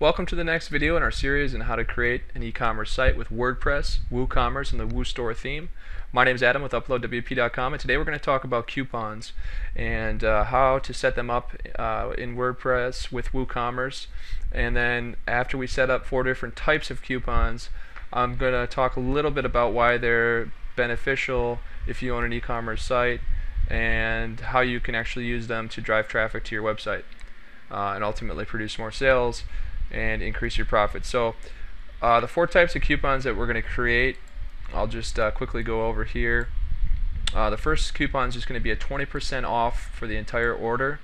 Welcome to the next video in our series on how to create an e-commerce site with WordPress, WooCommerce, and the WooStore theme. My name is Adam with uploadwp.com, and today we're going to talk about coupons and how to set them up in WordPress with WooCommerce. And then after we set up four different types of coupons, I'm going to talk a little bit about why they're beneficial if you own an e-commerce site and how you can actually use them to drive traffic to your website and ultimately produce more sales and increase your profit. So the four types of coupons that we're going to create, I'll just quickly go over here. The first coupon is just going to be a 20% off for the entire order.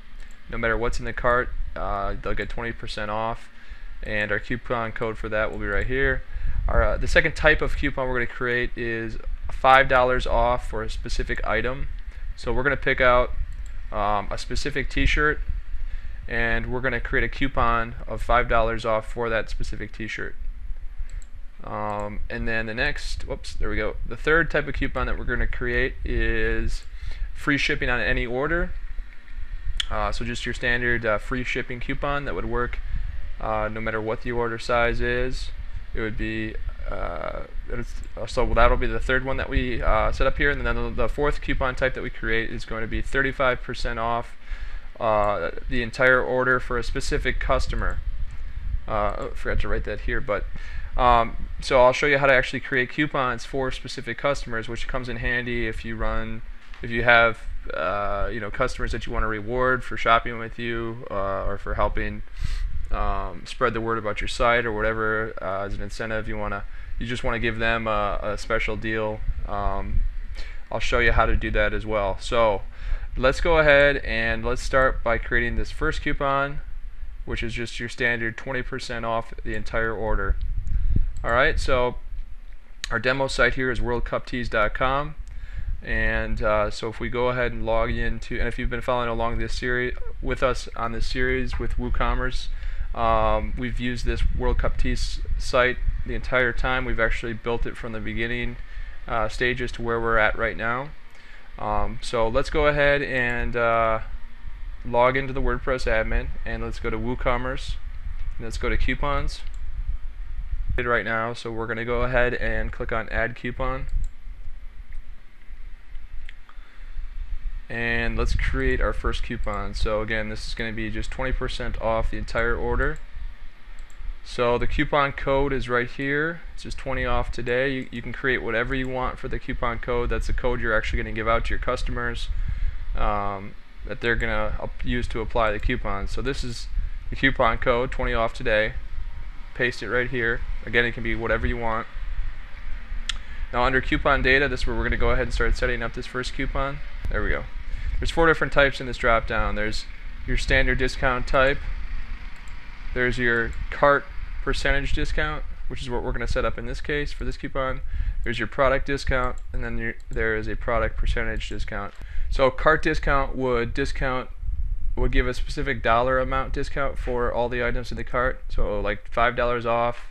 No matter what's in the cart, they'll get 20% off, and our coupon code for that will be right here. The second type of coupon we're going to create is $5 off for a specific item. So we're going to pick out a specific t-shirt, and we're going to create a coupon of $5 off for that specific t-shirt. And then the next, the third type of coupon that we're going to create is free shipping on any order. So just your standard free shipping coupon that would work no matter what the order size is. It would be so that'll be the third one that we set up here. And then the fourth coupon type that we create is going to be 35% off the entire order for a specific customer. I forgot to write that here, but so I'll show you how to actually create coupons for specific customers, which comes in handy if you have customers that you want to reward for shopping with you or for helping spread the word about your site or whatever as an incentive. You just want to give them a special deal. I'll show you how to do that as well. So let's go ahead and let's start by creating this first coupon, which is just your standard 20% off the entire order. Alright, so our demo site here is worldcuptees.com, and so if we go ahead and log into, and if you've been following along this series with us on this series with WooCommerce, we've used this World Cup Tees site the entire time. We've actually built it from the beginning stages to where we're at right now. So let's go ahead and log into the WordPress admin, and let's go to WooCommerce, and let's go to coupons right now. So we're going to go ahead and click on add coupon, and let's create our first coupon. So again, this is going to be just 20% off the entire order. So the coupon code is right here. It's just 20 off today. You can create whatever you want for the coupon code. That's the code you're actually going to give out to your customers that they're going to use to apply the coupon. So this is the coupon code, 20 off today. Paste it right here. Again, it can be whatever you want. Now under coupon data, this is where we're going to go ahead and start setting up this first coupon. There we go. There's four different types in this drop down. There's your standard discount type. There's your cart percentage discount, which is what we're going to set up in this case for this coupon. There's your product discount, and then there is a product percentage discount. So cart discount would give a specific dollar amount discount for all the items in the cart. So like $5 off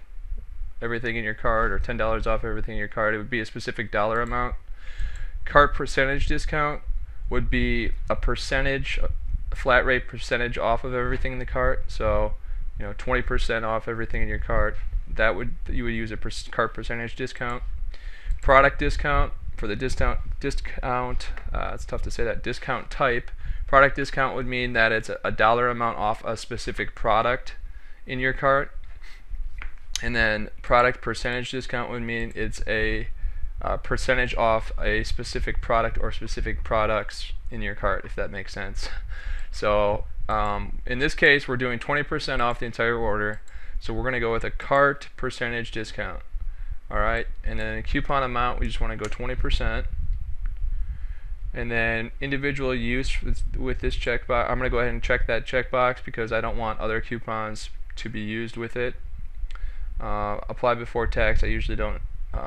everything in your cart, or $10 off everything in your cart. It would be a specific dollar amount. Cart percentage discount would be a flat rate percentage off of everything in the cart. So 20% off everything in your cart. That you would use a cart percentage discount. Product discount for the it's tough to say that discount type. Product discount would mean that it's a dollar amount off a specific product in your cart. And then product percentage discount would mean it's a percentage off a specific product or specific products in your cart, if that makes sense. So in this case, we're doing 20% off the entire order, so we're going to go with a cart percentage discount. Alright, and then a coupon amount, we just want to go 20%. And then individual use with this checkbox, I'm going to go ahead and check that checkbox because I don't want other coupons to be used with it. Apply before tax, I usually don't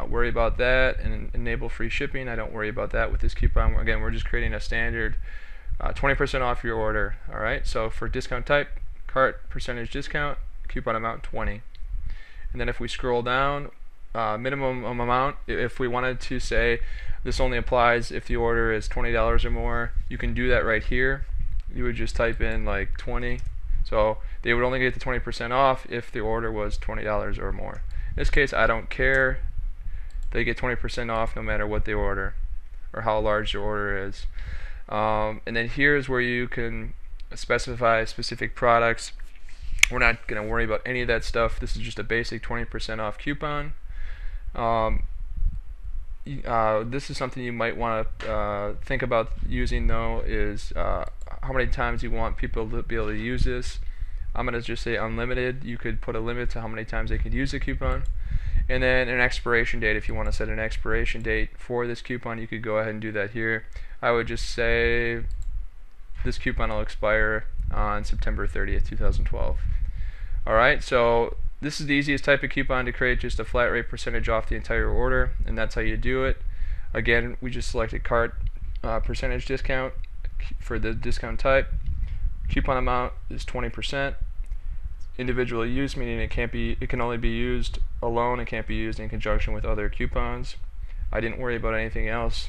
worry about that, and enable free shipping, I don't worry about that with this coupon. Again, we're just creating a standard 20% off your order. Alright, so for discount type, cart percentage discount, coupon amount 20. And then if we scroll down, minimum amount, if we wanted to say this only applies if the order is $20 or more, you can do that right here. You would just type in like 20, So they would only get the 20% off if the order was $20 or more. In this case, I don't care. They get 20% off no matter what they order or how large your order is. And then here's where you can specify specific products. We're not going to worry about any of that stuff. This is just a basic 20% off coupon. This is something you might want to think about using, though, is how many times you want people to be able to use this. I'm going to just say unlimited. You could put a limit to how many times they could use a coupon. And then an expiration date. If you want to set an expiration date for this coupon, you could go ahead and do that here. I would just say this coupon will expire on September 30th, 2012. Alright, so this is the easiest type of coupon to create, just a flat rate percentage off the entire order, and that's how you do it. Again, we just selected cart percentage discount for the discount type. Coupon amount is 20%. Individual use, meaning it can only be used alone, it can't be used in conjunction with other coupons. I didn't worry about anything else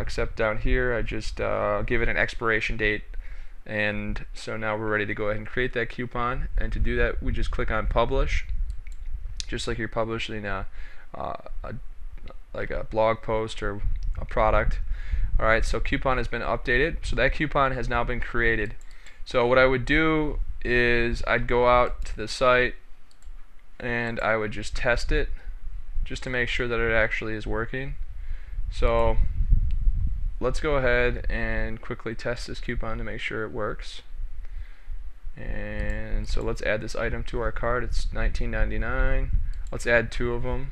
except down here. I just give it an expiration date, and so now we're ready to go ahead and create that coupon. And to do that, we just click on publish, just like you're publishing like a blog post or a product. Alright, so coupon has been updated, so that coupon has now been created. So what I would do is I'd go out to the site and I would just test it just to make sure that it actually is working. So let's go ahead and quickly test this coupon to make sure it works. And so let's add this item to our cart. It's $19.99. Let's add two of them.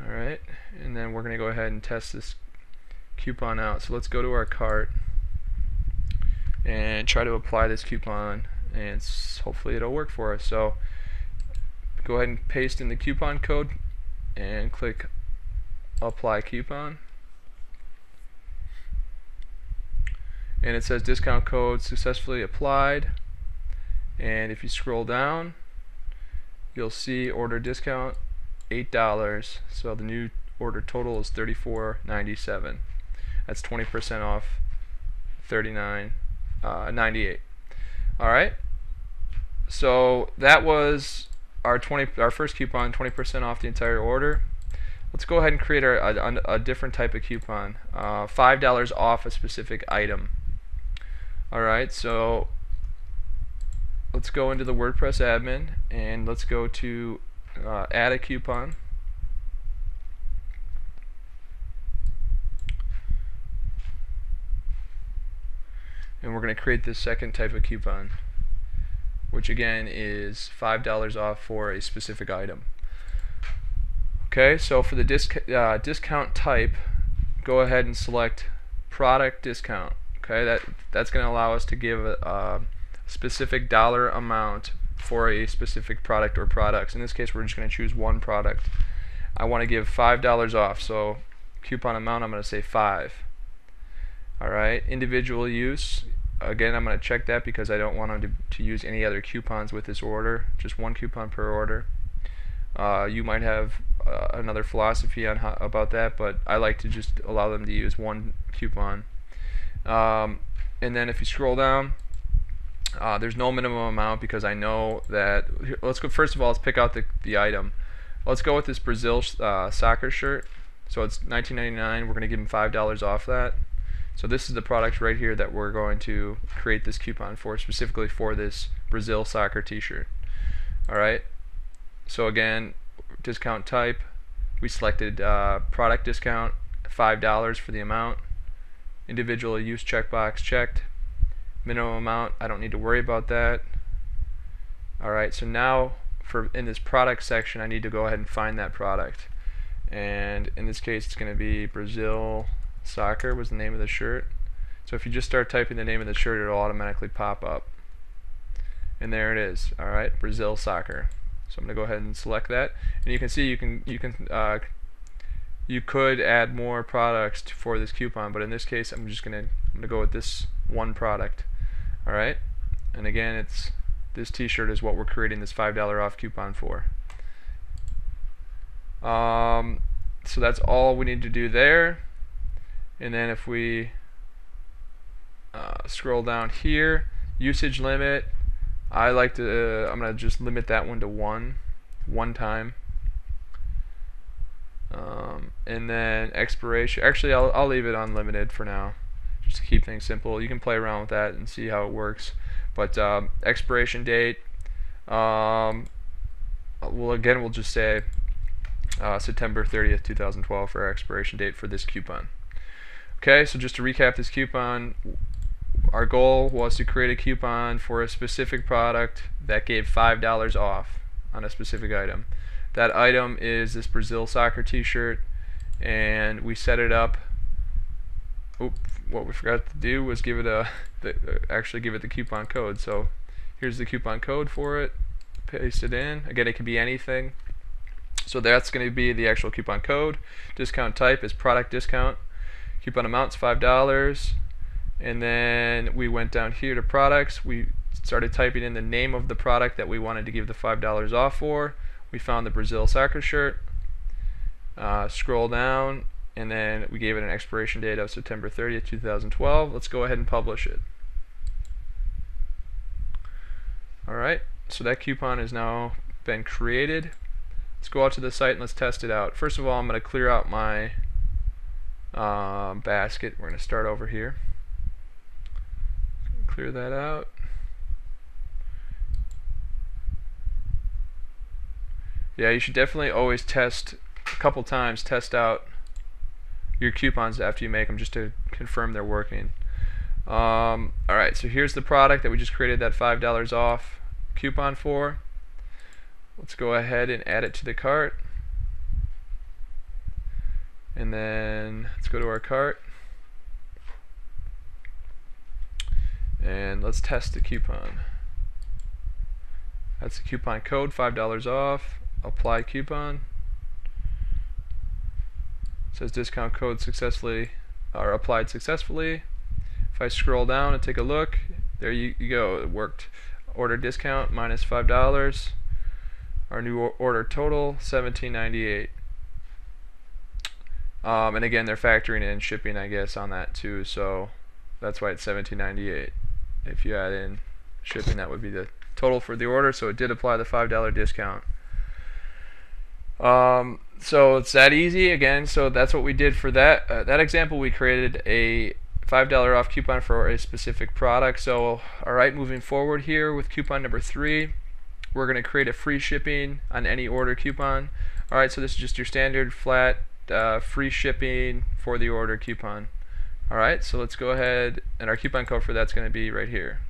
Alright, and then we're going to go ahead and test this coupon out. So let's go to our cart and try to apply this coupon, and hopefully it'll work for us. So go ahead and paste in the coupon code and click apply coupon, and it says discount code successfully applied. And if you scroll down, you'll see order discount $8, so the new order total is $34.97. that's 20% off $39.98. Alright, so that was our first coupon, 20% off the entire order. Let's go ahead and create a different type of coupon, $5 off a specific item. Alright, so let's go into the WordPress admin and let's go to add a coupon. And we're going to create this second type of coupon, which again is $5 off for a specific item. Okay, so for the discount type, go ahead and select product discount. Okay, that's going to allow us to give a specific dollar amount for a specific product or products. In this case, we're just going to choose one product. I want to give $5 off, so coupon amount, I'm going to say 5. Alright, individual use, again, I'm going to check that because I don't want them to use any other coupons with this order, just one coupon per order. You might have another philosophy on how, about that, but I like to just allow them to use one coupon. And then if you scroll down, there's no minimum amount because I know that, let's go, first of all, let's pick out the item. Let's go with this Brazil soccer shirt. So it's $19.99, we're going to give them $5 off that. So this is the product right here that we're going to create this coupon for, specifically for this Brazil soccer t-shirt. Alright, so again, discount type, we selected product discount, $5 for the amount, individual use checkbox checked, minimum amount, I don't need to worry about that. Alright, so now in this product section, I need to go ahead and find that product, and in this case it's going to be Brazil Soccer was the name of the shirt. So if you just start typing the name of the shirt, it'll automatically pop up, and there it is. Alright, Brazil Soccer. So I'm gonna go ahead and select that, and you can see you could add more products for this coupon, but in this case I'm just gonna go with this one product. Alright, and again, it's this t-shirt is what we're creating this $5 off coupon for. So that's all we need to do there. And then if we scroll down here, Usage limit, I like to, I'm going to just limit that one to one time. And then expiration, actually I'll leave it unlimited for now, just to keep things simple. You can play around with that and see how it works. But expiration date, we'll just say September 30th, 2012 for our expiration date for this coupon. Okay, so just to recap this coupon, our goal was to create a coupon for a specific product that gave $5 off on a specific item. That item is this Brazil soccer t-shirt, and we set it up. What we forgot to do was give it actually give it the coupon code. So here's the coupon code for it, paste it in. Again, it can be anything. So that's going to be the actual coupon code. Discount type is product discount. Coupon amount's $5. And then we went down here to products. We started typing in the name of the product that we wanted to give the $5 off for. We found the Brazil soccer shirt. Scroll down, and then we gave it an expiration date of September 30th, 2012. Let's go ahead and publish it. Alright, so that coupon has now been created. Let's go out to the site and let's test it out. First of all, I'm going to clear out my basket. We're going to start over here. Clear that out. Yeah, you should definitely always test a couple times, test out your coupons after you make them just to confirm they're working. Alright, so here's the product that we just created that $5 off coupon for. Let's go ahead and add it to the cart. And then let's go to our cart. And let's test the coupon. That's the coupon code, $5 off. Apply coupon. It says discount code successfully, or applied successfully. If I scroll down and take a look, there you go, it worked. Order discount minus $5. Our new order total, $17.98. And again, they're factoring in shipping, I guess, on that too. So that's why it's $17.98. If you add in shipping, that would be the total for the order. So it did apply the $5 discount. So it's that easy again. So that's what we did for that that example. We created a $5 off coupon for a specific product. So alright, moving forward here with coupon number 3, we're going to create a free shipping on any order coupon. Alright, so this is just your standard flat free shipping for the order coupon. Alright, so let's go ahead, and our coupon code for that's going to be right here.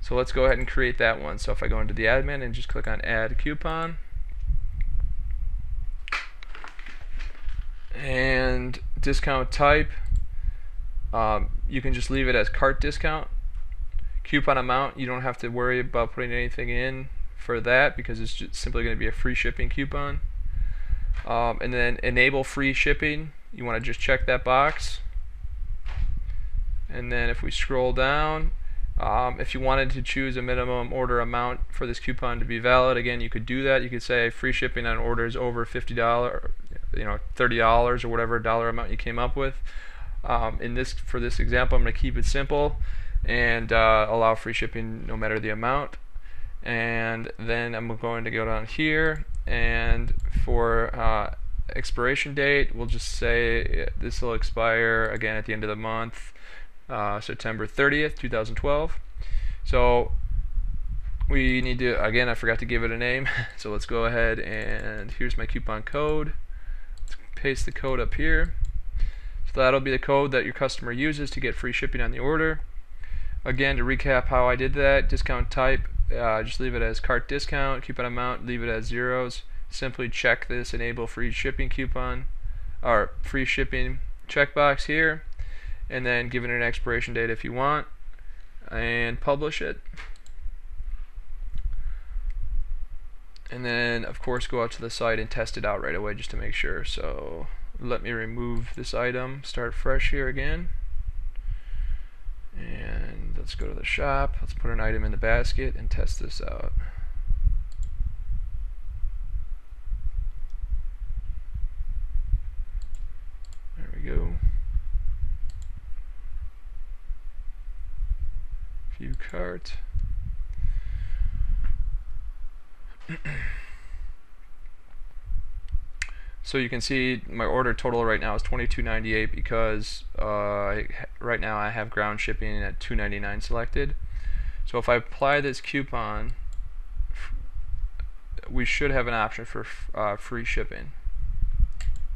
So let's go ahead and create that one. So if I go into the admin and just click on add coupon, and discount type, you can just leave it as cart discount. Coupon amount, you don't have to worry about putting anything in for that because it's just simply going to be a free shipping coupon. And then enable free shipping, you want to just check that box. And then if we scroll down, if you wanted to choose a minimum order amount for this coupon to be valid, again, you could do that. You could say free shipping on orders over $50, you know, $30 or whatever dollar amount you came up with. For this example, I'm going to keep it simple and allow free shipping no matter the amount. And then I'm going to go down here, and for expiration date, we'll just say this will expire again at the end of the month, September 30th, 2012. So we need to, again, I forgot to give it a name. So let's go ahead, and here's my coupon code. Paste the code up here. So that'll be the code that your customer uses to get free shipping on the order. Again, to recap how I did that, discount type, just leave it as cart discount, coupon amount, leave it as zeros. Simply check this enable free shipping coupon, or free shipping checkbox here, and then give it an expiration date if you want, and publish it. And then, of course, go out to the site and test it out right away just to make sure. So let me remove this item, start fresh here again. And let's go to the shop. Let's put an item in the basket and test this out. There we go. view cart. So you can see my order total right now is $22.98 because right now I have ground shipping at $2.99 selected. So if I apply this coupon, we should have an option for free shipping.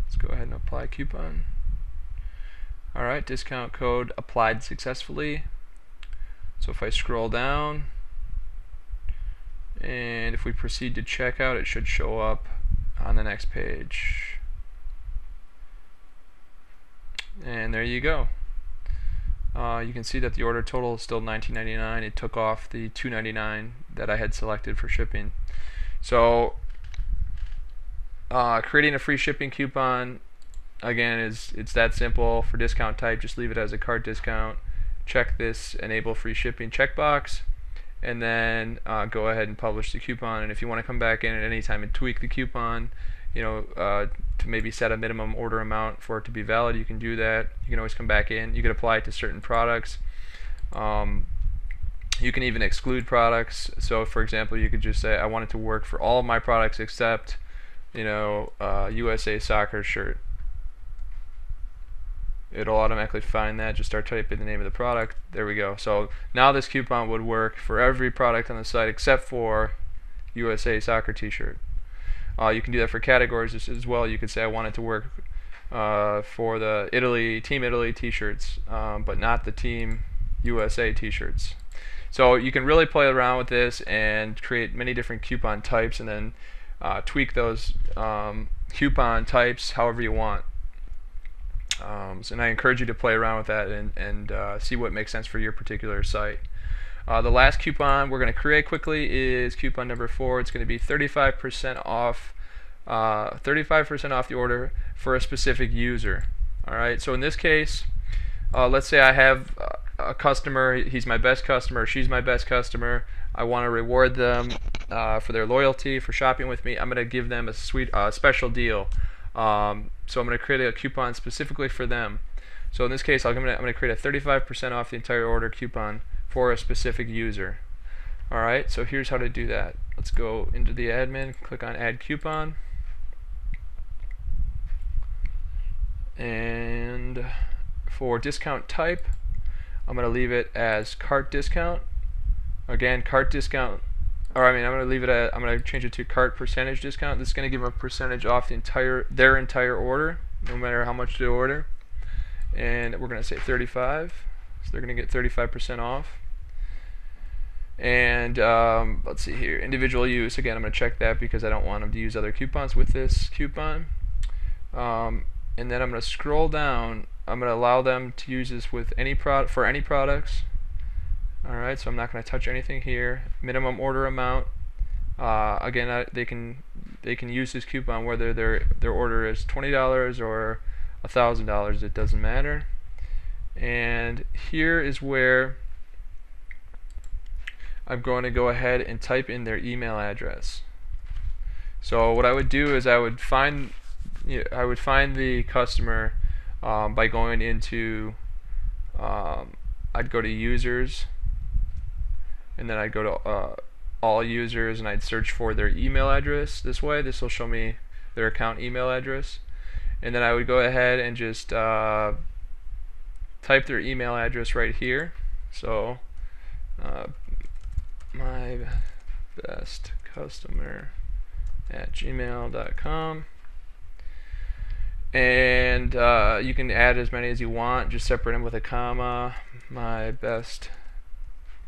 Let's go ahead and apply coupon. Alright, discount code applied successfully. So if I scroll down and if we proceed to checkout, it should show up on the next page. And there you go. You can see that the order total is still $19.99. It took off the $2.99 that I had selected for shipping. So creating a free shipping coupon, again, it's that simple. For discount type, just leave it as a cart discount. Check this enable free shipping checkbox, and then go ahead and publish the coupon. And if you want to come back in at any time and tweak the coupon, you know, to maybe set a minimum order amount for it to be valid, you can do that. You can always come back in. You can apply it to certain products. You can even exclude products. So for example, you could just say, I want it to work for all of my products except, you know, USA soccer shirt. It'll automatically find that. Just start typing the name of the product. There we go. So now this coupon would work for every product on the site except for USA soccer t-shirt. You can do that for categories as well. You could say I want it to work for the Team Italy t-shirts, but not the Team USA t-shirts. So you can really play around with this and create many different coupon types, and then tweak those coupon types however you want. And I encourage you to play around with that and see what makes sense for your particular site. The last coupon we're going to create quickly is coupon number 4. It's going to be 35% off, 35% off the order for a specific user. All right. So in this case, let's say I have a customer. He's my best customer. She's my best customer. I want to reward them for their loyalty, for shopping with me. I'm going to give them a special deal. So I'm going to create a coupon specifically for them. So in this case, I'm going to create a 35% off the entire order coupon for a specific user. All right, so here's how to do that. Let's go into the admin, click on Add Coupon, and for discount type, I'm going to leave it as cart discount. Again, cart discount. Or I mean, I'm going to leave it at, I'm going to change it to cart percentage discount. This is going to give them a percentage off the entire order, no matter how much they order. And we're going to say 35, so they're going to get 35% off. And let's see here, individual use. Again, I'm going to check that because I don't want them to use other coupons with this coupon. And then I'm going to scroll down. I'm going to allow them to use this with any for any products. Alright, so I'm not going to touch anything here. Minimum order amount. Again, they can use this coupon whether their order is $20 or $1,000. It doesn't matter. And here is where I'm going to go ahead and type in their email address. So what I would do is I would find the customer by going into I'd go to users. And then I'd go to all users and I'd search for their email address. This way, this will show me their account email address. And then I would go ahead and just type their email address right here. So my best customer at gmail.com. And you can add as many as you want, just separate them with a comma. My best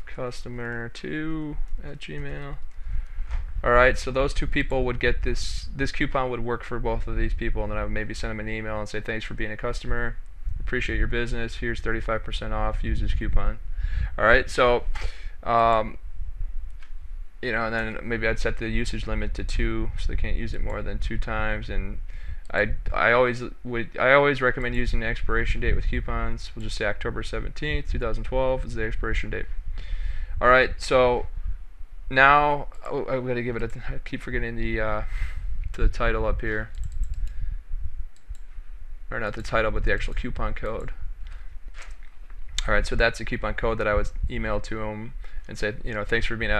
customer 2 at Gmail. Alright, so those two people would get this coupon would work for both of these people, and then I would maybe send them an email and say, thanks for being a customer, appreciate your business, here's 35% off, use this coupon. Alright, so you know, and then maybe I'd set the usage limit to 2 so they can't use it more than 2 times, and I always recommend using an expiration date with coupons. We'll just say October 17th, 2012 is the expiration date. Alright, so now I'm going to give it I keep forgetting the title up here. Or not the title, but the actual coupon code. Alright, so that's the coupon code that I was emailed to him and said, you know, thanks for being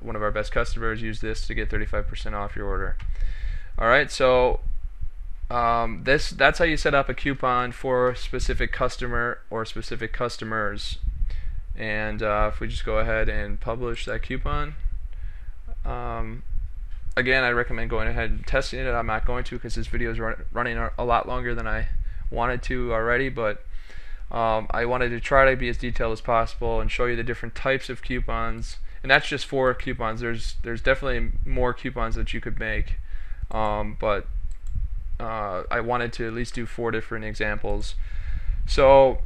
one of our best customers. Use this to get 35% off your order. Alright, so that's how you set up a coupon for a specific customer or specific customers. And if we just go ahead and publish that coupon, again, I recommend going ahead and testing it. I'm not going to because this video is running a lot longer than I wanted to already, but I wanted to try to be as detailed as possible and show you the different types of coupons. And that's just 4 coupons. There's definitely more coupons that you could make, but I wanted to at least do 4 different examples. So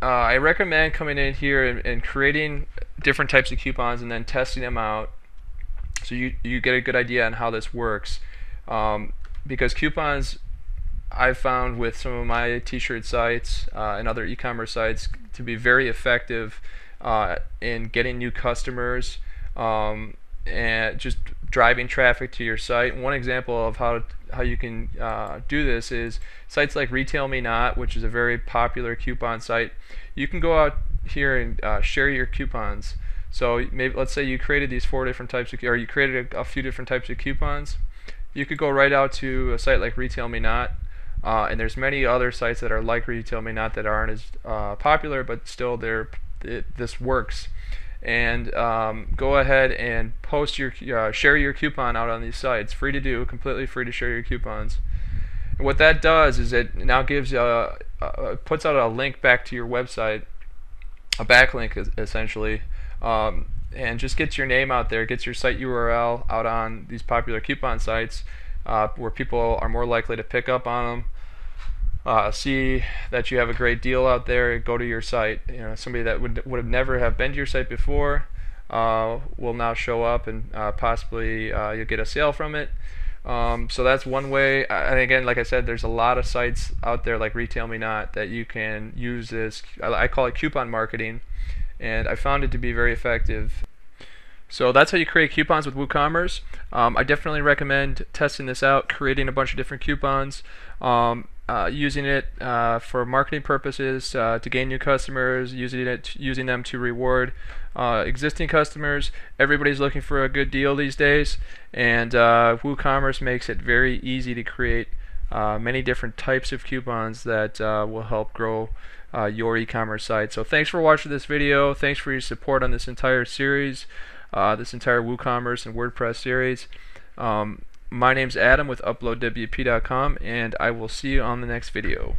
I recommend coming in here and creating different types of coupons and then testing them out, so you get a good idea on how this works, because coupons, I've found with some of my t-shirt sites and other e-commerce sites to be very effective in getting new customers and just driving traffic to your site. One example of how you can do this is sites like RetailMeNot, which is a very popular coupon site. You can go out here and share your coupons. So maybe let's say you created these 4 different types of, or you created a few different types of coupons. You could go right out to a site like RetailMeNot. And there's many other sites that are like RetailMeNot that aren't as popular, but still this works. And go ahead and post your share your coupon out on these sites. Free to do, completely free to share your coupons. And what that does is it now gives puts out a link back to your website, a backlink essentially, and just gets your name out there, gets your site URL out on these popular coupon sites, where people are more likely to pick up on them, see that you have a great deal out there, go to your site. You know, somebody that would have never have been to your site before will now show up, and possibly you'll get a sale from it. So that's one way. And again, like I said, there's a lot of sites out there like RetailMeNot that you can use this. I call it coupon marketing, and I found it to be very effective. So that's how you create coupons with WooCommerce. I definitely recommend testing this out, creating a bunch of different coupons, using it for marketing purposes to gain new customers, using them to reward existing customers. Everybody's looking for a good deal these days, and WooCommerce makes it very easy to create many different types of coupons that will help grow your e-commerce site. So thanks for watching this video. Thanks for your support on this entire series. This entire WooCommerce and WordPress series. My name's Adam with uploadwp.com, and I will see you on the next video.